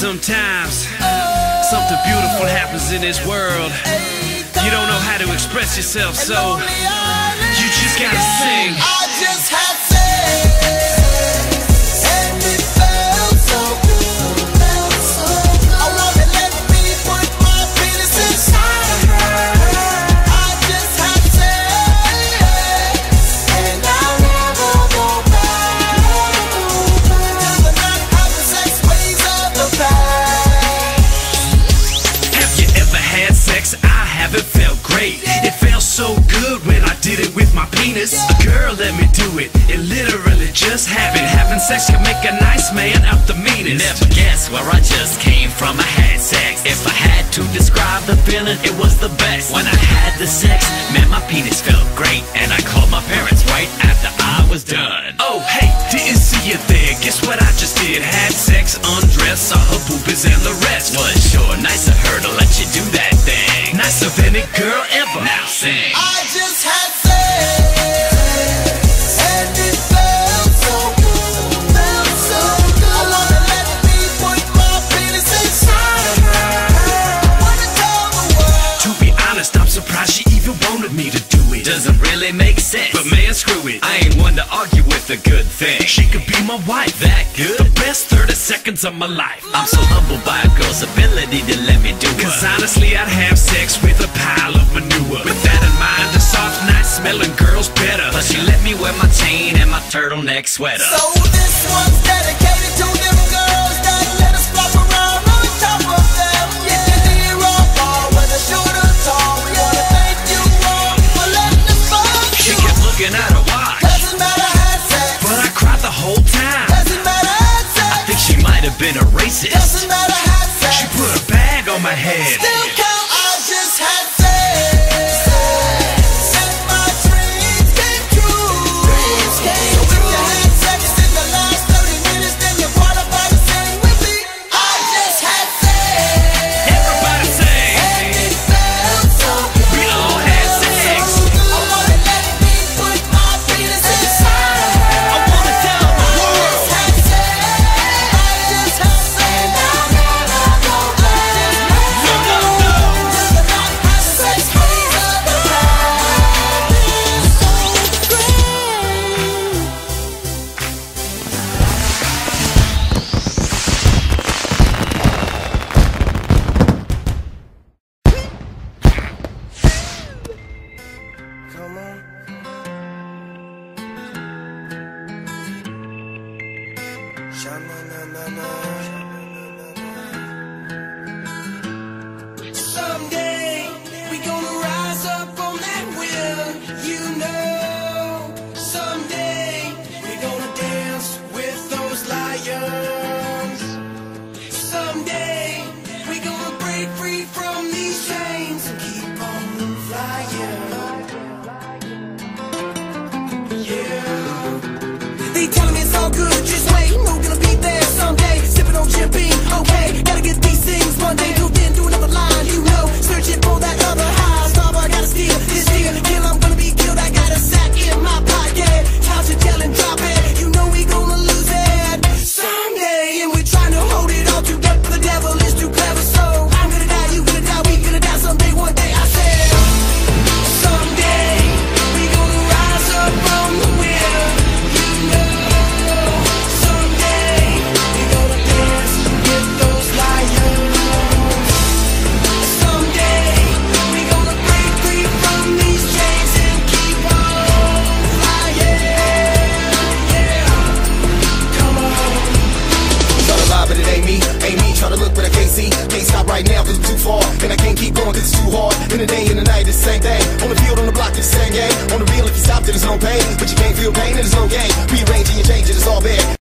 Sometimes something beautiful happens in this world. You don't know how to express yourself, so you just gotta sing. I just have to sing, and it felt so good, felt so good. I wanna let me put my penis inside of her. I just have to sing, and I'll never go back. Till the night having sex ways of the past. Have you ever had sex? I haven't. Felt great. It felt so good when I did it with my penis. Girl, let me do it. It literally just happened. Having sex can make a nice man out the meanest. Never guess where I just came from. I had sex. If I had to describe the feeling, it was the best. When I had the sex, man, my penis felt great. And I called my parents right after I was done. Oh, hey, didn't see you there. Guess what I just did? Had sex, undressed, saw her poopies and the rest. Was sure nice of her to let you do that thing. Nicer than it girl ever. Now sing. I just had sex, and it felt so good, felt so good. I wanna let me put my penis inside of her. Wanna tell the world. To be honest, I'm surprised she even wanted me to do it. Doesn't really make sense, but man, screw it. I ain't one to argue with a good thing. She could be my wife. That good? The best 30 seconds of my life. I'm so humbled by a girl's ability to let me do it. Cause honestly, I'd have sex with a pile of manure. With that in mind, a soft night smelling girl's better. But she let me wear my chain and my turtleneck sweater. So this one's dedicated to them girls that let us flop around on the top of them. It's the zero ball, whether short or tall. We wanna thank you all for letting us fuck you. She kept looking at her watch. Doesn't matter, had sex. But I cried the whole time. Doesn't matter, had sex. I think she might have been a racist. Doesn't matter, had sex. She put a bag on my head. Still count. I just had sex.